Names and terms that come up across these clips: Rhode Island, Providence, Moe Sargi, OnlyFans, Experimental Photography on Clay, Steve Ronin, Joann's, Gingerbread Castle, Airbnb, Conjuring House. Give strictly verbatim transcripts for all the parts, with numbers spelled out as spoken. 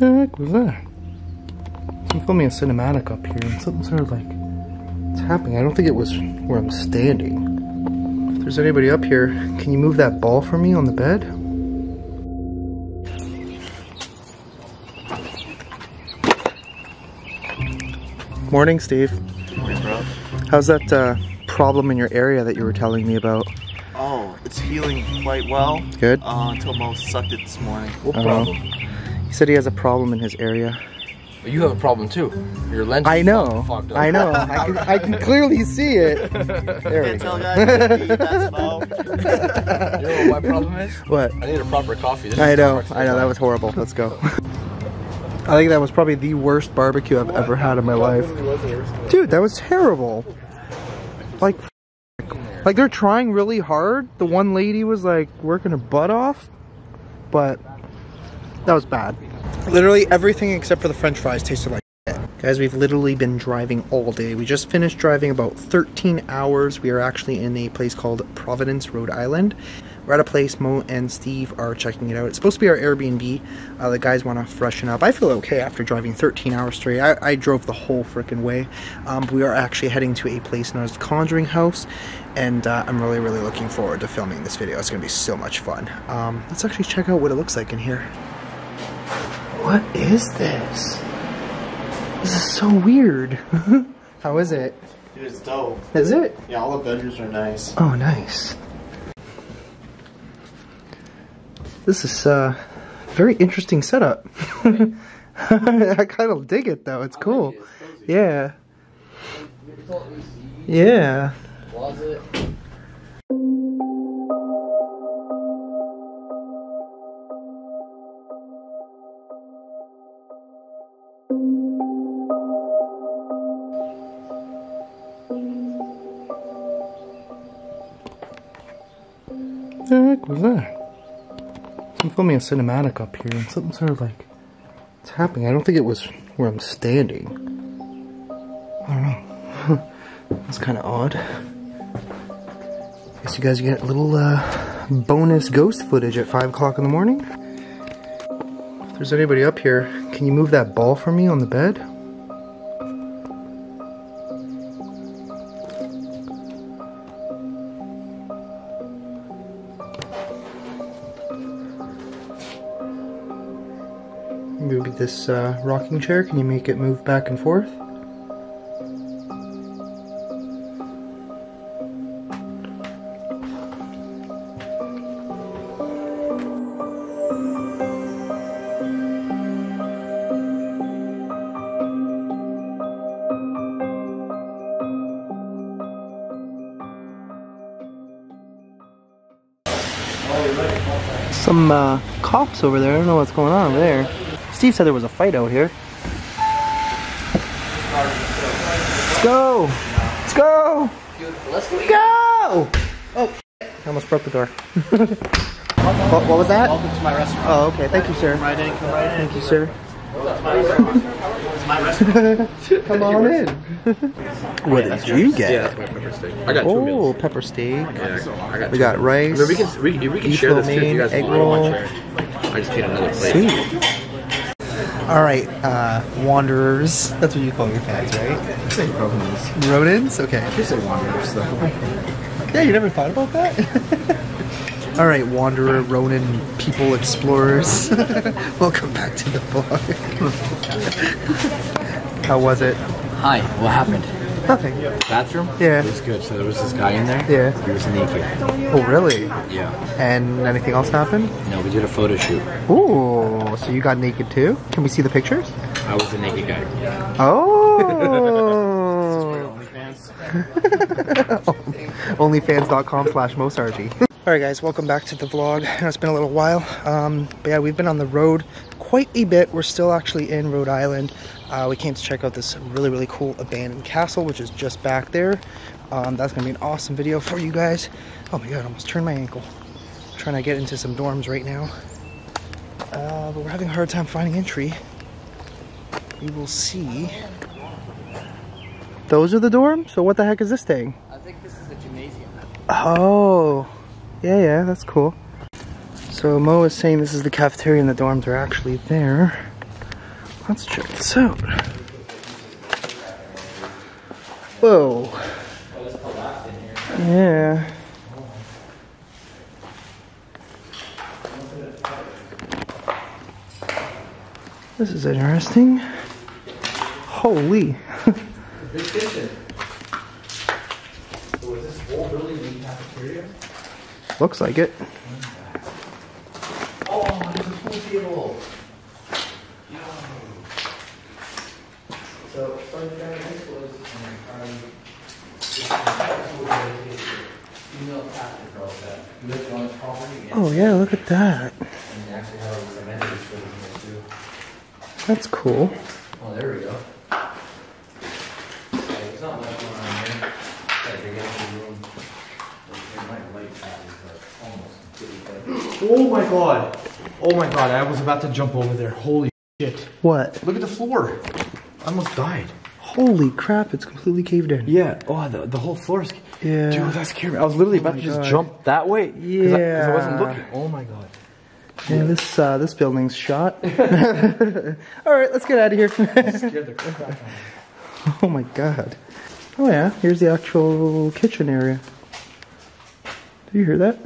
the heck was that? I'm filming a cinematic up here and something sort of like tapping. I don't think it was where I'm standing. If there's anybody up here, can you move that ball for me on the bed? Morning, Steve. Morning, Rob. How's that uh, problem in your area that you were telling me about? Oh, it's healing quite well. Good. Uh, until Moe sucked it this morning. What uh, problem? He said he has a problem in his area. But you have a problem too. Your lens is I know. Fucked up. I know. I can, I can clearly see it. There we go. That's Moe. You know what my problem is? What? I need a proper coffee. This I know. I know. That was horrible. Let's go. I think that was probably the worst barbecue I've ever had in my life. Dude, that was terrible. Like, like they're trying really hard. The one lady was like working her butt off, but that was bad. Literally everything except for the french fries tasted like shit. Guys, we've literally been driving all day. We just finished driving about thirteen hours. We are actually in a place called Providence, Rhode Island. We're at a place, Moe and Steve are checking it out. It's supposed to be our Airbnb. Uh, the guys want to freshen up. I feel okay after driving thirteen hours straight. I, I drove the whole freaking way. Um, we are actually heading to a place known as the Conjuring House. And uh, I'm really, really looking forward to filming this video. It's going to be so much fun. Um, let's actually check out what it looks like in here. What is this? This is so weird. How is it? Dude, it's dope. Is it? Yeah, all the bedrooms are nice. Oh, nice. This is a uh, very interesting setup. I kind of dig it though, it's cool. Yeah. Yeah. What the heck was that? I'm filming a cinematic up here and something sort of like tapping. I don't think it was where I'm standing. I don't know. That's kind of odd. Guess you guys get a little uh, bonus ghost footage at five o'clock in the morning. If there's anybody up here, can you move that ball for me on the bed? Maybe this uh, rocking chair, can you make it move back and forth? Some uh, cops over there, I don't know what's going on over there. Steve said there was a fight out here. Let's go! Let's go! Let's go! Oh, I almost broke the door. what, what was that? Welcome to my restaurant. Oh, okay. Thank you, sir. Come right in. Come right in. Thank you, sir. It's my restaurant. Come on in. What did you get? Yeah, that's my pepper steak. I got two oh, meals. Oh, pepper steak. Yeah, I got we got meals. Rice. I mean, we can, we, we can share this too if you guys want. I just need another plate. Sweet. Alright, uh, wanderers. That's what you call your fans, right? I say rodents. Rodents? Okay. I say wanderers, though. Yeah, you never thought about that? Alright, wanderer, Ronin, people, explorers. Welcome back to the vlog. How was it? Hi, what happened? Nothing. Bathroom? Yeah. It was good. So there was this guy in there. Yeah. He was naked. Oh, really? Yeah. And anything else happened? No, we did a photo shoot. Ooh, so you got naked too? Can we see the pictures? I was the naked guy. Oh. This is OnlyFans. OnlyFans dot com slash Moe Sargi. Alright guys, welcome back to the vlog. I know it's been a little while, um, but yeah, we've been on the road quite a bit. We're still actually in Rhode Island. Uh, we came to check out this really, really cool abandoned castle, which is just back there. Um, that's going to be an awesome video for you guys. Oh my god, I almost turned my ankle. I'm trying to get into some dorms right now. Uh, but we're having a hard time finding entry. We will see. Those are the dorms? So what the heck is this thing? I think this is a gymnasium. Oh. Yeah, yeah, that's cool. So Moe is saying this is the cafeteria and the dorms are actually there. Let's check this out. Whoa. Yeah. This is interesting. Holy. Big kitchen. So is this whole building a cafeteria? Looks like it. Oh, there's a pool table. Yo. So from the family was um female pastor girl that lived on the property. Oh yeah, look at that. And actually how it was a mentor building here too. That's cool. Oh, there we go. Oh my god. Oh my god, I was about to jump over there. Holy shit. What? Look at the floor. I almost died. Holy crap, it's completely caved in. Yeah. Oh, the, the whole floor's... Yeah. Dude, that's scary. I was literally about oh to just god. jump that way. Yeah. Because I, I wasn't looking. Oh my god. Yeah, yeah. this uh, this building's shot. Alright, let's get out of here. I scared the crap out of me. Oh my god. Oh yeah, here's the actual kitchen area. Did you hear that?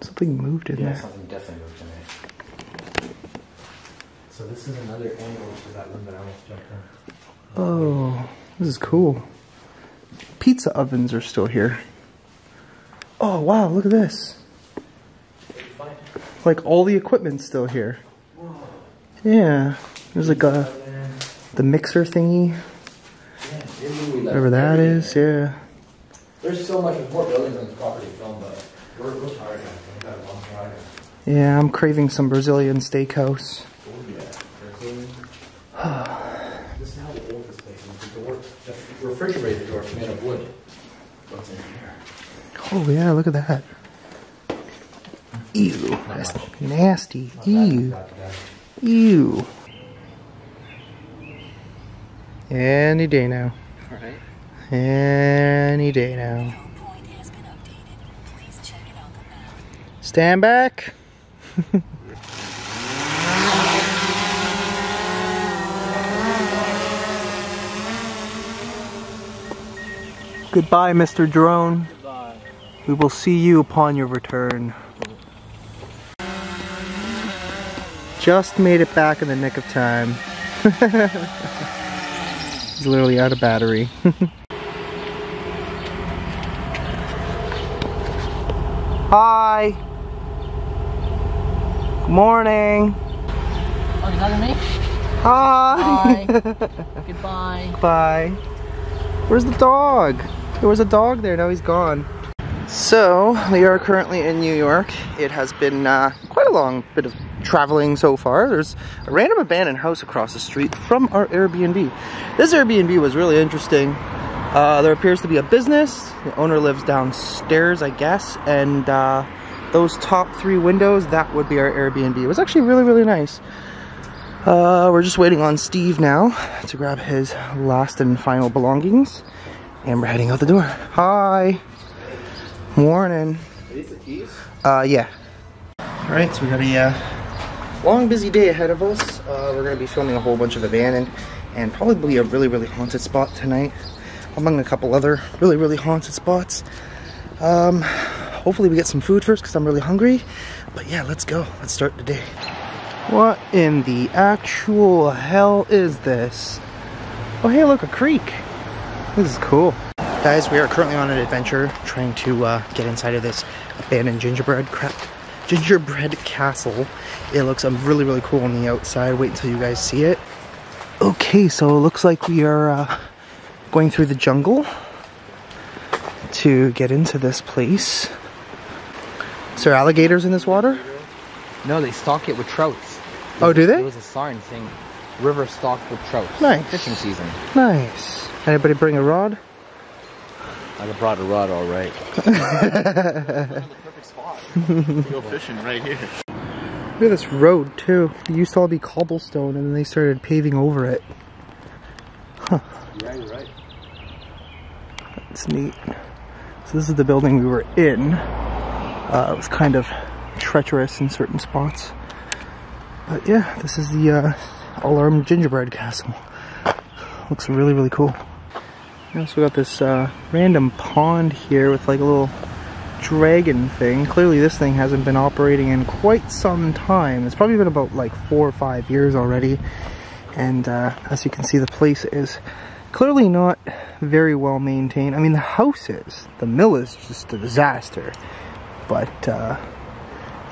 Something moved in yeah, there. Yeah, something definitely moved in there. So this is another angle to that one that I almost jumped on. Oh, this is cool. Pizza ovens are still here. Oh wow, look at this. Like all the equipment's still here. Yeah, there's like a, the mixer thingy. Whatever that is, yeah. There's so much more buildings on this property film, but we're tired now. Yeah, I'm craving some Brazilian steakhouse. Oh yeah. This is how old this place is. The door, the refrigerator door is made of wood. What's in here? Oh yeah, look at that. Ew, that's nasty. Ew. Ew. Any day now. All right. Any day now. Stand back. Goodbye, Mister Drone. Goodbye. We will see you upon your return. Just made it back in the nick of time. He's literally out of battery. Hi. Morning. Oh, is that me? Hi. Bye. Goodbye. Bye. Where's the dog? There was a dog there. Now he's gone. So we are currently in New York. It has been uh, quite a long bit of traveling so far. There's a random abandoned house across the street from our Airbnb. This Airbnb was really interesting. Uh, there appears to be a business. The owner lives downstairs, I guess, and. Uh, Those top three windows, that would be our Airbnb. It was actually really, really nice. Uh, we're just waiting on Steve now to grab his last and final belongings. And we're heading out the door. Hi. Morning. Are these the keys? Uh, yeah. Alright, so we got a uh, long, busy day ahead of us. Uh, we're going to be filming a whole bunch of abandoned and probably a really, really haunted spot tonight. Among a couple other really, really haunted spots. Um... Hopefully we get some food first because I'm really hungry. But yeah, let's go. Let's start the day. What in the actual hell is this? Oh hey, look, a creek. This is cool. Guys, we are currently on an adventure trying to uh, get inside of this abandoned gingerbread crap, gingerbread castle. It looks um, really, really cool on the outside. Wait until you guys see it. Okay, so it looks like we are uh, going through the jungle to get into this place. Is there alligators in this water? No, they stock it with trouts. Oh, do they? There was a sign saying, river stocked with trouts. Nice. Fishing season. Nice. Anybody bring a rod? I brought a rod, all right. The perfect spot. We go fishing right here. Look at this road, too. It used to all be cobblestone, and then they started paving over it. Huh. Yeah, you're right. That's neat. So this is the building we were in. Uh, it was kind of treacherous in certain spots. But yeah, this is the uh, alarm gingerbread castle. Looks really, really cool. We also got this uh, random pond here with like a little dragon thing. Clearly this thing hasn't been operating in quite some time. It's probably been about like four or five years already. And uh, as you can see, the place is clearly not very well maintained. I mean, the house is. The mill is just a disaster. But uh,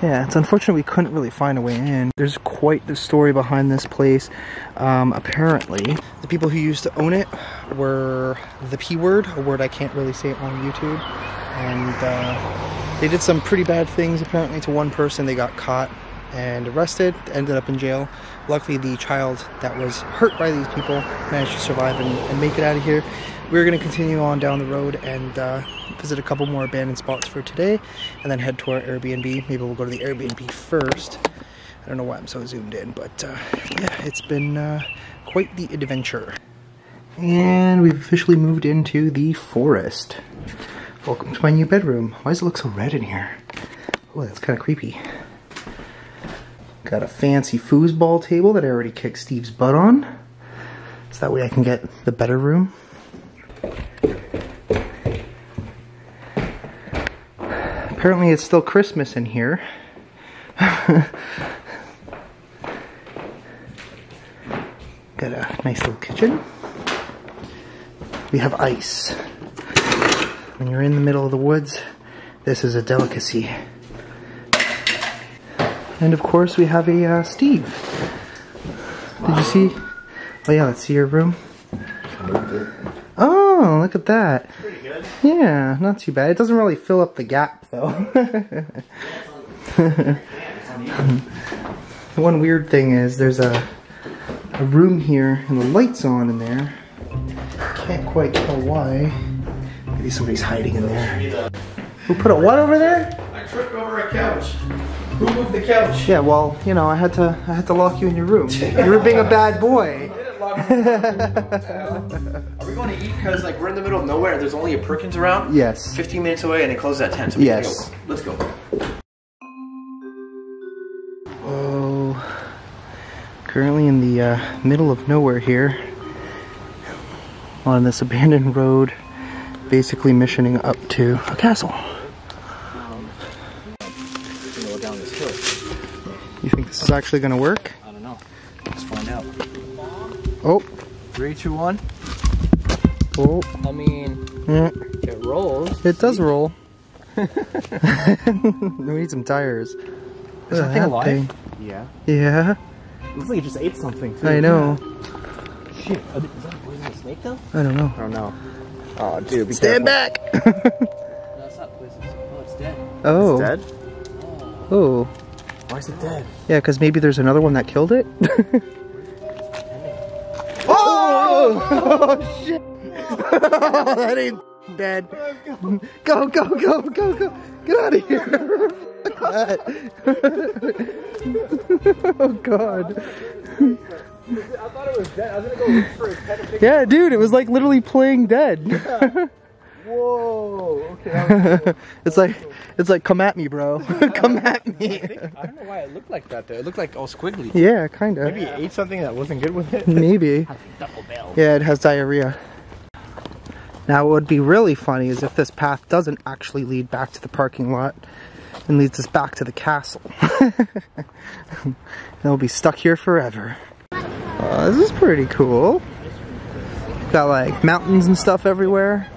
yeah, it's unfortunate we couldn't really find a way in. There's quite the story behind this place. Um, apparently, the people who used to own it were the P word, a word I can't really say on YouTube. And uh, they did some pretty bad things apparently to one person. They got caught and arrested, ended up in jail. Luckily, the child that was hurt by these people managed to survive and, and make it out of here. We're going to continue on down the road and uh, visit a couple more abandoned spots for today, and then head to our Airbnb. Maybe we'll go to the Airbnb first. I don't know why I'm so zoomed in, but uh, yeah, it's been uh, quite the adventure. And we've officially moved into the forest. Welcome to my new bedroom. Why does it look so red in here? Oh, that's kind of creepy. Got a fancy foosball table that I already kicked Steve's butt on, so that way I can get the better room. Apparently it's still Christmas in here. Got a nice little kitchen. We have ice. When you're in the middle of the woods, this is a delicacy. And of course we have a uh, Steve. Wow. Did you see? Oh yeah, let's see your room. Oh, look at that. That's pretty good. Yeah, not too bad. It doesn't really fill up the gap though. The one weird thing is there's a, a room here and the light's on in there. Can't quite tell why. Maybe somebody's hiding in there. Who put a what over there? I tripped over a couch. Who moved the couch? Yeah, well, you know, I had to, I had to lock you in your room. You were being a bad boy. I didn't lock you in your room. Are we going to eat? Because like we're in the middle of nowhere. There's only a Perkins around. Yes. Fifteen minutes away, and it closes at ten. So we yes. Can go. Let's go. Oh, currently in the uh, middle of nowhere here, on this abandoned road, basically missioning up to a castle. You think this is actually going to work? I don't know. Let's find out. Oh. Three, two, one. Oh. I mean, yeah. It rolls. It does roll. We need some tires. Is that, that thing alive? Thing. Yeah. Yeah. Looks like it just ate something too. I know. Yeah. Shit. Is that a poisonous snake though? I don't know. I don't know. Oh, dude. Be Stand careful. Back! No, it's not poisonous. Oh, it's dead. Oh. It's dead? Oh. Why is it dead? Yeah, because maybe there's another one that killed it. Oh! Oh, shit! Oh, that ain't dead. Go, go, go, go, go! Get out of here! Oh, God. I thought it was dead. I was gonna go look for his head and pick it up. Yeah, dude, it was like literally playing dead. Whoa, okay, that was cool. It's like, it's like, come at me, bro. Come at me. I, think, I don't know why it looked like that, though. It looked like all squiggly. Yeah, kind of. Maybe yeah. It ate something that wasn't good with it. Maybe. Yeah, it has diarrhea. Now, what would be really funny is if this path doesn't actually lead back to the parking lot and leads us back to the castle. And we'll be stuck here forever. Oh, this is pretty cool. Got, like, mountains and stuff everywhere.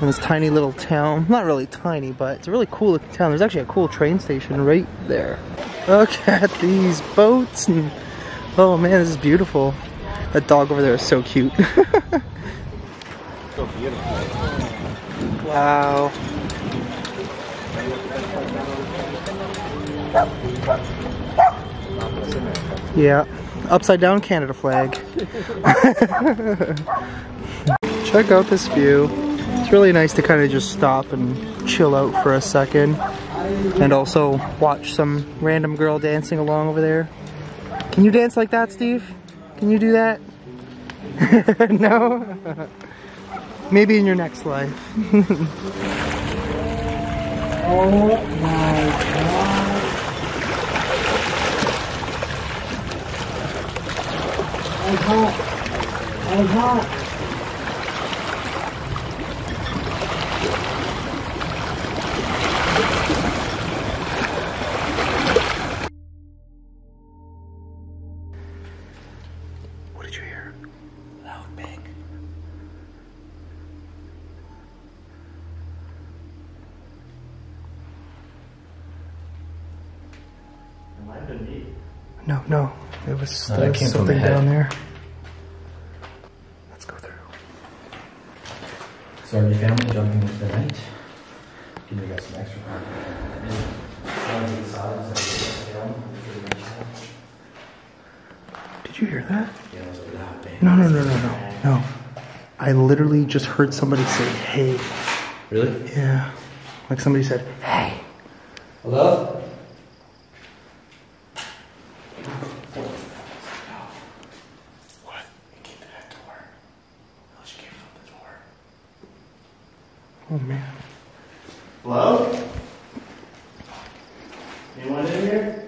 In this tiny little town. Not really tiny, but it's a really cool looking town. There's actually a cool train station right there. Look at these boats and oh man, this is beautiful. That dog over there is so cute. So beautiful. Wow. Yeah. Upside down Canada flag. Check out this view. It's really nice to kind of just stop and chill out for a second and also watch some random girl dancing along over there. Can you dance like that, Steve? Can you do that? No? Maybe in your next life. Oh my God. was hot. I was hot. What did you hear? Loud bang. It might have been me. No, no. There was, no, there was something down there. Let's go through. Sargi family jumping into the night. Give me guys some extra time. Did you hear that? Yeah, it was a loud bang. No, no, no, no, no, no. I literally just heard somebody say, hey. Really? Yeah. Like somebody said, hey. Hello? Oh man. Hello? Anyone in here?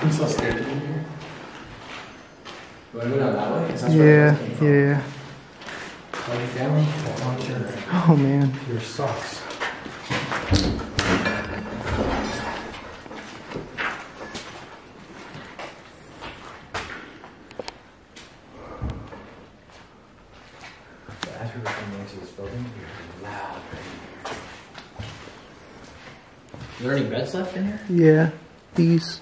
I'm so scared to be here. Do I go down that way? Because that's where I came from. Yeah, yeah. Funny family? Oh man. Your socks. Is there any beds left in here? Yeah, these.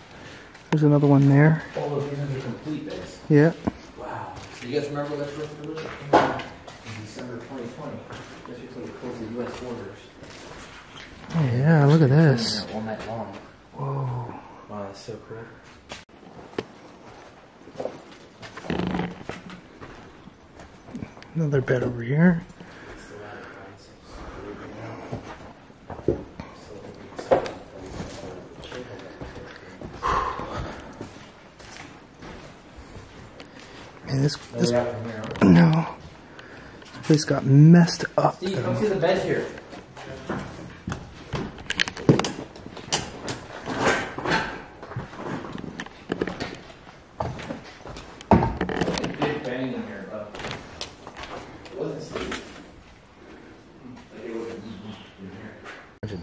There's another one there. All of these are complete beds. Yeah. Wow. So you guys remember what that was? In December twenty twenty. That's because we closed the U S borders. Oh yeah, look at this. All night long. Whoa. Wow, that's so cool. Another bed over here. Man, this, this no, this place got messed up. Steve, come see the bed here.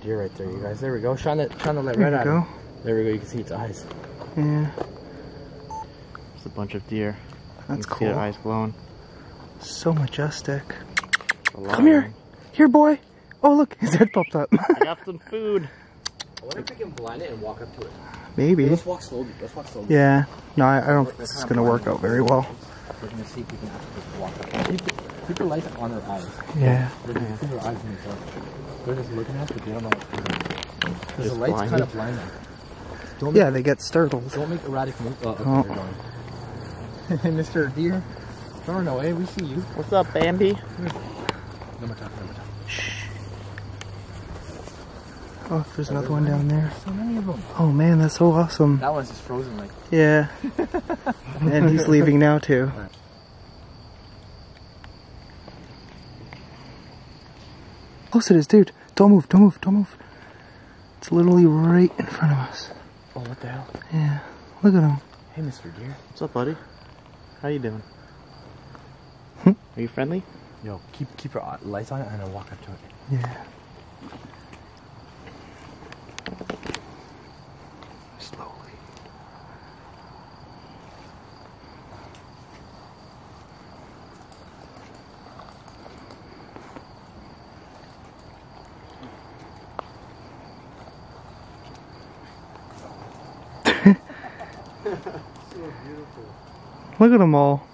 Deer right there, you guys. There we go. Shine that, shine the light right out. There we go. You can see its eyes. Yeah. There's a bunch of deer. That's cool. Their eyes glowing. So majestic. Come here, here, boy. Oh look, his head popped up. I got some food. I wonder if we can blind it and walk up to it. Maybe. Hey, let's walk slowly. Let's walk slowly. Yeah. No, I, I don't think this is gonna work out very well. We're gonna see if we can actually just walk up. Keep, keep your lights on our eyes. Yeah. We're gonna keep our eyes in the dark. They're just looking at the deer like, because the light's blinded. Kind of blinding. Don't yeah, make, they get startled. Don't make erratic moves. Uh, oh, okay, oh. Hey, Mister Deer, throwing away. We see you. What's up, Bambi? No more time. No more time. Shh. Oh, there's another one down there. So many of them. Oh man, that's so awesome. That one's just frozen, like. Yeah. And he's leaving now too. Close it is, dude. Don't move, don't move, don't move. It's literally right in front of us. Oh, what the hell? Yeah, look at him. Hey, Mister Deer. What's up, buddy? How you doing? Hm? Are you friendly? Yo, keep keep your lights on it and I'll walk up to it. Yeah. Slowly. So beautiful. Look at them all.